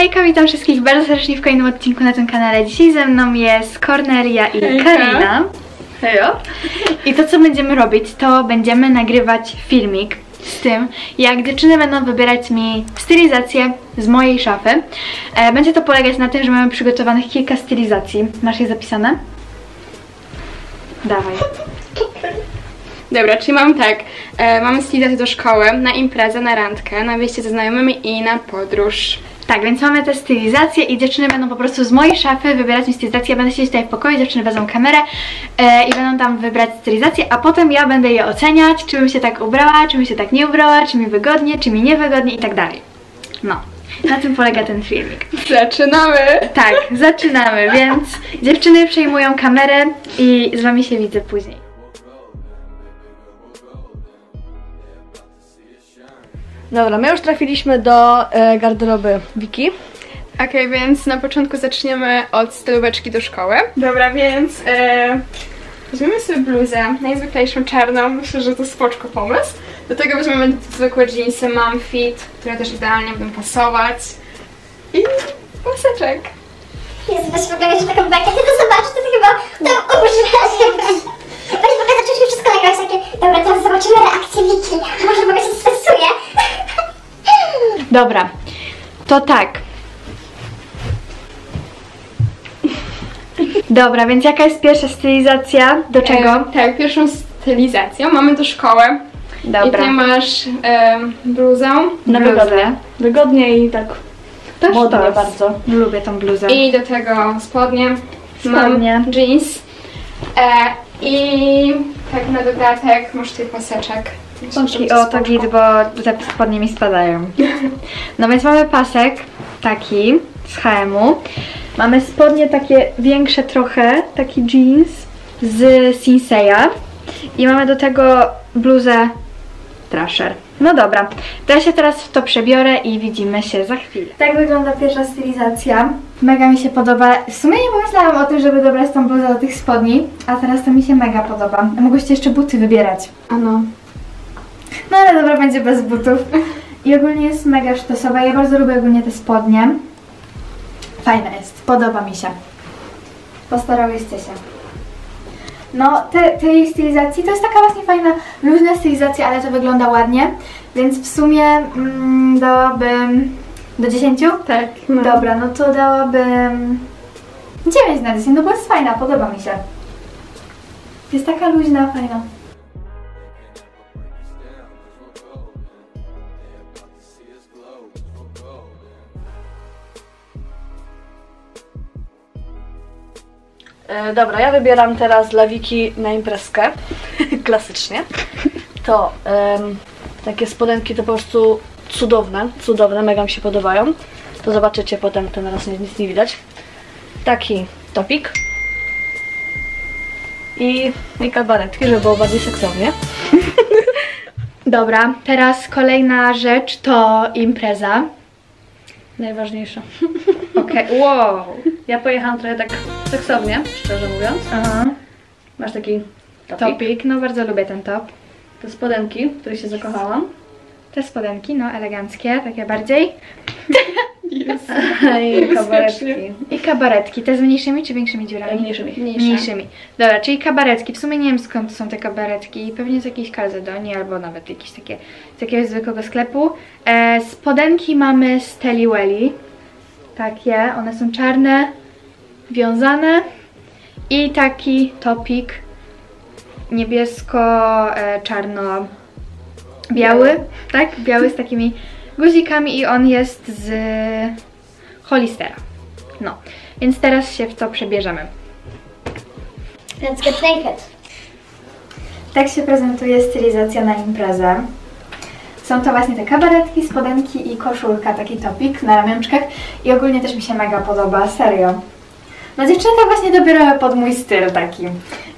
Hejka, witam wszystkich bardzo serdecznie w kolejnym odcinku na tym kanale. Dzisiaj ze mną jest Kornelia i Hejka. Karina. Hejo. I to, co będziemy robić, to będziemy nagrywać filmik z tym, jak dziewczyny będą wybierać mi stylizację z mojej szafy. Będzie to polegać na tym, że mamy przygotowanych kilka stylizacji. Masz je zapisane? Dawaj. Dobra, czyli mamy tak, mamy stylizację do szkoły, na imprezę, na randkę, na wyjście ze znajomymi i na podróż. Tak, więc mamy te stylizacje i dziewczyny będą po prostu z mojej szafy wybierać mi stylizację. Ja będę siedzieć tutaj w pokoju, dziewczyny wezmą kamerę i będą tam wybrać stylizację, a potem ja będę je oceniać, czy bym się tak ubrała, czy bym się tak nie ubrała, czy mi wygodnie, czy mi niewygodnie i tak dalej. No. Na tym polega ten filmik. Zaczynamy! Tak, zaczynamy, więc dziewczyny przejmują kamerę i z wami się widzę później. Dobra, my już trafiliśmy do garderoby Wiki. Okej, więc na początku zaczniemy od stylóweczki do szkoły. Dobra, więc weźmiemy sobie bluzę, najzwyklejszą czarną, myślę, że to spoczko pomysł. Do tego weźmiemy zwykłe dżinsy mom fit, które też idealnie będą pasować. I maseczek. Jezu, weź w ogóle wiesz taką bajkę, tylko zobaczysz, to chyba tam oburzę. Weź w ogóle zaczęliśmy wszystko nagrywać takie, dobra, teraz zobaczymy reakcję Wiki, może w ogóle się stresuje. Dobra, to tak. Dobra, więc jaka jest pierwsza stylizacja? Do czego? Tak, pierwszą stylizacją mamy do szkoły. Dobra. I tutaj masz bluzę. No wygodnie. Wygodnie i tak modnie bardzo. Lubię tą bluzę. I do tego spodnie. Mam jeans. I tak na dodatek masz tutaj paseczek. I o to git, bo te spodnie mi spadają. No więc mamy pasek taki z H&M-u. Mamy spodnie takie większe trochę, taki jeans z Sinsaya. I mamy do tego bluzę Thrasher. No dobra, to ja się teraz w to przebiorę i widzimy się za chwilę. Tak wygląda pierwsza stylizacja. Mega mi się podoba. W sumie nie pomyślałam o tym, żeby dobrać tą bluzę do tych spodni, a teraz to mi się mega podoba. Mogłyście jeszcze buty wybierać. Ano. No ale dobra, będzie bez butów. I ogólnie jest mega sztosowa. Ja bardzo lubię ogólnie te spodnie. Fajna jest, podoba mi się. Postarałyście się. No, tej stylizacji to jest taka właśnie fajna, luźna stylizacja, ale to wygląda ładnie. Więc w sumie dałabym... Do 10? Tak. No. Dobra, no to dałabym 9 na 10, no bo jest fajna, podoba mi się. Jest taka luźna, fajna. Dobra, ja wybieram teraz dla Wiki na imprezkę, klasycznie. To takie spodenki to po prostu cudowne, cudowne, mega mi się podobają. To zobaczycie potem, to na nas nic nie widać. Taki topik. I kabaretki, żeby było bardziej seksownie. Dobra, teraz kolejna rzecz to impreza. Najważniejsza. Okej, wow. Ja pojechałam trochę tak seksownie, szczerze mówiąc. Aha. Masz taki topik. No bardzo lubię ten top. Te spodenki, w których się zakochałam. Te spodenki, no eleganckie, takie bardziej. Yes. I kabaretki. I kabaretki, te z mniejszymi czy większymi dziurami? Mniejszymi. Mniejszymi. Dobra, czyli kabaretki. W sumie nie wiem skąd są te kabaretki. Pewnie z jakiejś Calzedonii albo nawet jakieś takie z jakiegoś zwykłego sklepu. Spodenki mamy z Teli Welli. Takie, one są czarne, wiązane. I taki topik niebiesko-czarno-biały, tak? Biały z takimi guzikami i on jest z Holistera. No, więc teraz się w to przebierzemy. Let's get naked. Tak się prezentuje stylizacja na imprezę. Są to właśnie te kabaretki, spodenki i koszulka, taki topik na ramionczkach i ogólnie też mi się mega podoba, serio. No dziewczyny to właśnie dobierały pod mój styl taki.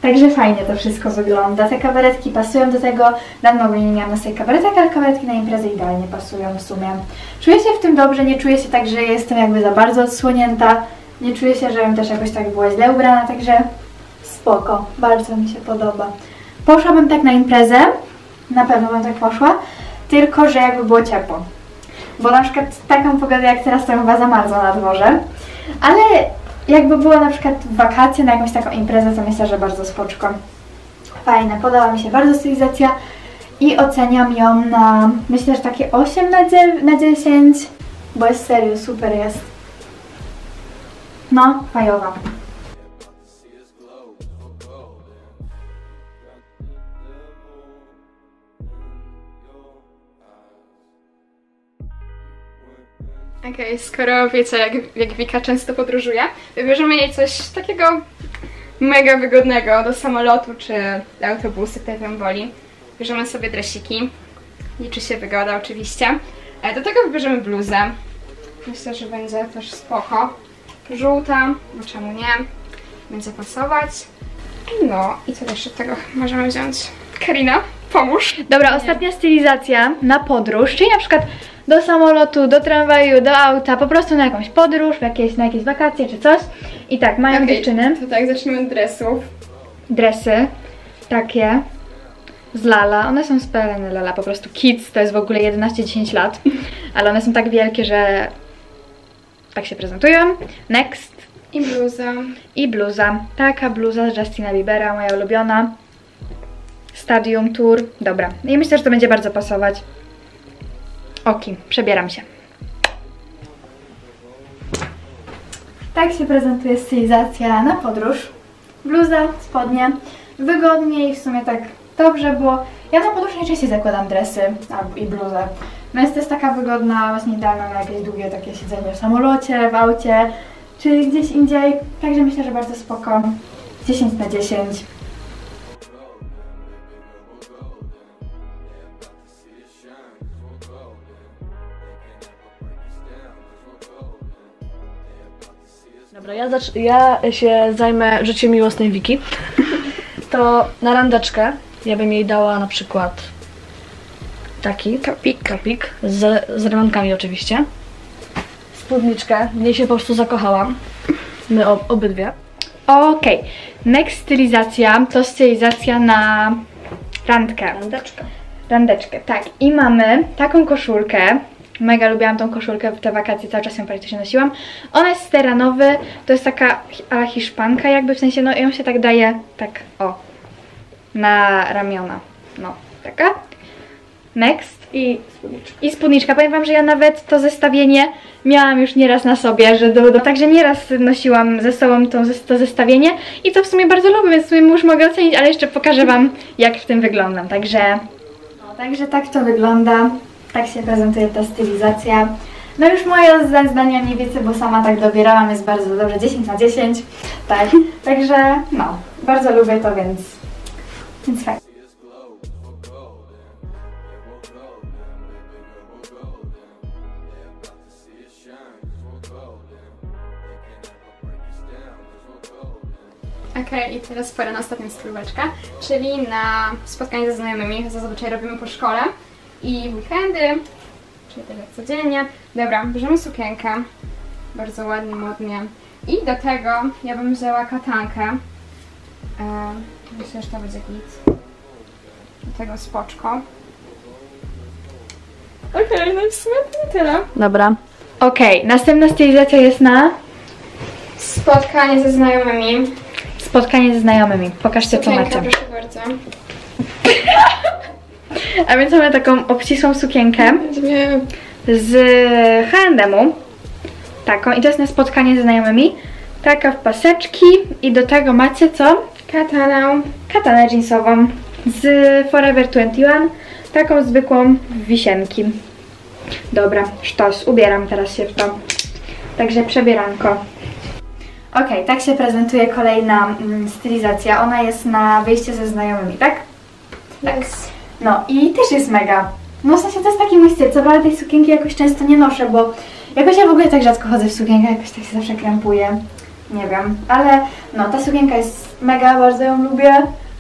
Także fajnie to wszystko wygląda. Te kabaretki pasują do tego. Dawno ogólnie nie miałam na sobie kabaretek, ale kabaretki na imprezę idealnie pasują w sumie. Czuję się w tym dobrze, nie czuję się tak, że jestem jakby za bardzo odsłonięta. Nie czuję się, żebym też jakoś tak była źle ubrana, także spoko. Bardzo mi się podoba. Poszłabym tak na imprezę. Na pewno bym tak poszła. Tylko, że jakby było ciepło. bo na przykład taką pogodę jak teraz to chyba zamarzła na dworze, ale jakby było na przykład wakacje na jakąś taką imprezę, to myślę, że bardzo spoczko. Fajne, podoba mi się bardzo stylizacja i oceniam ją na, myślę, że takie 8 na 10, bo jest serio, super jest. No, fajowa. Okej, skoro wiecie, jak Wika często podróżuje, wybierzemy jej coś takiego mega wygodnego do samolotu czy do autobusu, kto tam woli. Bierzemy sobie dresiki, liczy się wygoda oczywiście. Do tego wybierzemy bluzę, myślę, że będzie też spoko. Żółta, bo czemu nie, będzie pasować. No i co jeszcze tego możemy wziąć? Karina, pomóż! Dobra, ostatnia stylizacja na podróż, czyli na przykład do samolotu, do tramwaju, do auta, po prostu na jakąś podróż, na jakieś wakacje czy coś. I tak, mają dziewczyny. To tak, zacznijmy od dresów. Dresy takie z LALA, one są z PLN LALA, po prostu kids, to jest w ogóle 11-10 lat, ale one są tak wielkie, że tak się prezentują. Next. I bluza. I bluza. Taka bluza z Justina Biebera, moja ulubiona. Stadium Tour. Dobra. I myślę, że to będzie bardzo pasować. Oki, przebieram się. Tak się prezentuje stylizacja na podróż. Bluza, spodnie. Wygodnie i w sumie tak dobrze było. Ja na podróż najczęściej zakładam dresy i bluzę. No jest też taka wygodna, właśnie idealna na jakieś długie takie siedzenie w samolocie, w aucie, czy gdzieś indziej. Także myślę, że bardzo spoko. 10 na 10. Dobra, ja się zajmę życiem miłosnej Wiki. To na randeczkę ja bym jej dała na przykład taki kapik z remankami oczywiście, spódniczkę, w niej się po prostu zakochałam, my obydwie. Okej, next stylizacja to stylizacja na randkę. Randeczkę, tak. I mamy taką koszulkę. Mega lubiłam tą koszulkę, w te wakacje cały czas ją praktycznie nosiłam. Ona jest z teranowy, to jest taka ala hiszpanka jakby, w sensie, no ją się tak daje, tak o, na ramiona, no, taka. Next. I spódniczka. Powiem wam, że ja nawet to zestawienie miałam już nieraz na sobie, że także nieraz nosiłam ze sobą to zestawienie i to w sumie bardzo lubię, więc w sumie już mogę ocenić, ale jeszcze pokażę wam, jak w tym wyglądam, także... No, także tak to wygląda. Tak się prezentuje ta stylizacja. No już moje zdania nie wiecie, bo sama tak dobierałam, jest bardzo dobrze, 10 na 10. Tak, także no, bardzo lubię to, więc fajnie. Okej, i teraz pora na ostatnią spróbeczkę, czyli na spotkanie ze znajomymi, zazwyczaj robimy po szkole i w weekendy, czyli tak jak codziennie. Dobra, bierzemy sukienkę, bardzo ładnie, modnie. I do tego ja bym wzięła katankę. Myślę, że to będzie git. Do tego spoczko. Okej, no i w sumie to tyle. Dobra. Okej, następna stylizacja jest na... Spotkanie ze znajomymi. Spotkanie ze znajomymi. Pokażcie, co macie. Proszę bardzo. A więc mamy taką obcisłą sukienkę z H&M-u. Taką. I to jest na spotkanie ze znajomymi. Taka w paseczki. I do tego macie co? Katanę jeansową z Forever 21. Taką zwykłą wisienki. Dobra, sztos. Ubieram teraz się w to. Także przebieranko. Okej, tak się prezentuje kolejna stylizacja. Ona jest na wyjście ze znajomymi, tak? Tak. No i też jest mega. No w sensie to jest taki mój styl. Co prawda tej sukienki jakoś często nie noszę, bo jakoś ja w ogóle tak rzadko chodzę w sukienkę, jakoś tak się zawsze krępuję. Nie wiem, ale no ta sukienka jest mega, bardzo ją lubię.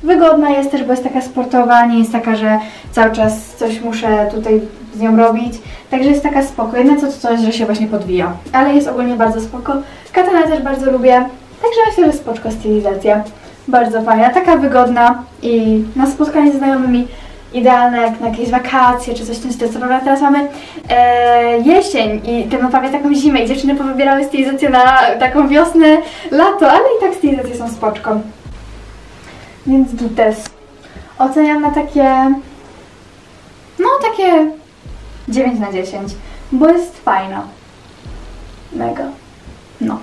Wygodna jest też, bo jest taka sportowa, nie jest taka, że cały czas coś muszę tutaj z nią robić. Także jest taka spoko. Jedyne co to coś, że się właśnie podwija. Ale jest ogólnie bardzo spoko. Katanę też bardzo lubię. Także myślę, że spoczko stylizacja. Bardzo fajna, taka wygodna i na spotkanie z znajomymi idealne jak na jakieś wakacje czy coś w tym stylu. Co prawda teraz mamy jesień i ten oprawia taką zimę i dziewczyny powybierały stylizację na taką wiosnę, lato, ale i tak stylizacje są spoczką. Więc tu też oceniam na takie, no takie 9 na 10, bo jest fajna. Mega. No.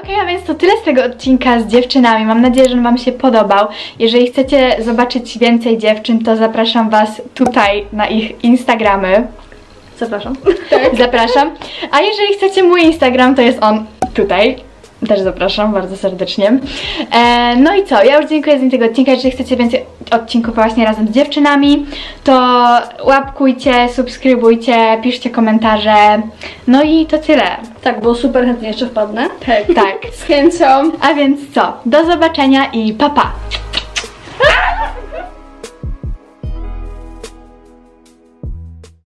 Okej, a więc to tyle z tego odcinka z dziewczynami. Mam nadzieję, że on wam się podobał. Jeżeli chcecie zobaczyć więcej dziewczyn, to zapraszam was tutaj na ich Instagramy. Zapraszam. Tak. Zapraszam. A jeżeli chcecie mój Instagram, to jest on tutaj. Też zapraszam bardzo serdecznie. No i co? Ja już dziękuję za tego odcinka. Jeżeli chcecie więcej odcinków właśnie razem z dziewczynami, to łapkujcie, subskrybujcie, piszcie komentarze. No i to tyle. Tak, bo super chętnie jeszcze wpadnę. Tak, tak. Z chęcią. A więc co? Do zobaczenia i pa pa!